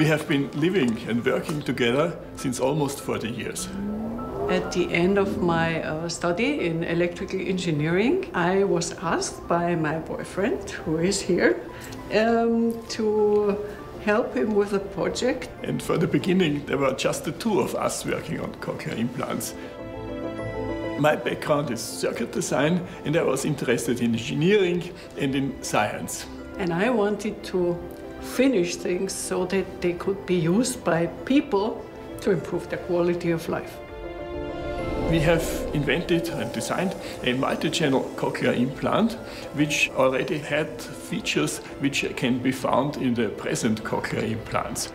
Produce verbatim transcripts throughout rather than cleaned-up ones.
We have been living and working together since almost forty years. At the end of my uh, study in electrical engineering, I was asked by my boyfriend, who is here, um, to help him with a project. And for the beginning, there were just the two of us working on cochlear implants. My background is circuit design, and I was interested in engineering and in science. And I wanted to finish things so that they could be used by people to improve their quality of life. We have invented and designed a multi-channel cochlear implant, which already had features which can be found in the present cochlear implants.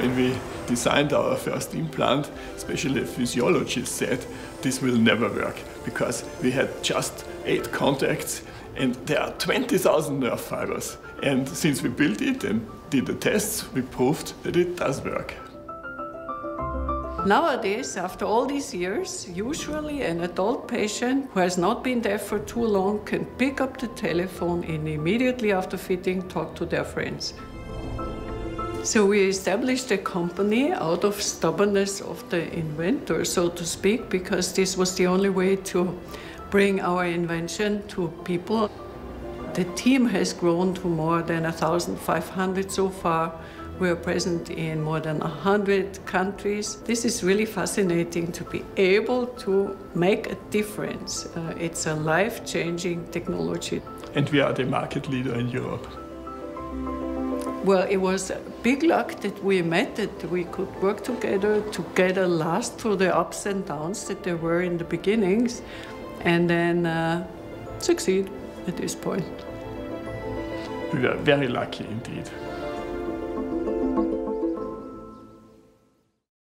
When we designed our first implant, especially a physiologist said, this will never work, because we had just eight contacts and there are twenty thousand nerve fibers. And since we built it and did the tests, we proved that it does work. Nowadays, after all these years, usually an adult patient who has not been deaf for too long can pick up the telephone and immediately after fitting talk to their friends. So we established a company out of stubbornness of the inventor, so to speak, because this was the only way to bring our invention to people. The team has grown to more than one thousand five hundred so far. We are present in more than one hundred countries. This is really fascinating to be able to make a difference. Uh, it's a life-changing technology. And we are the market leader in Europe. Well, it was big luck that we met, that we could work together, together last through the ups and downs that there were in the beginnings, and then uh, succeed at this point. We are very lucky indeed.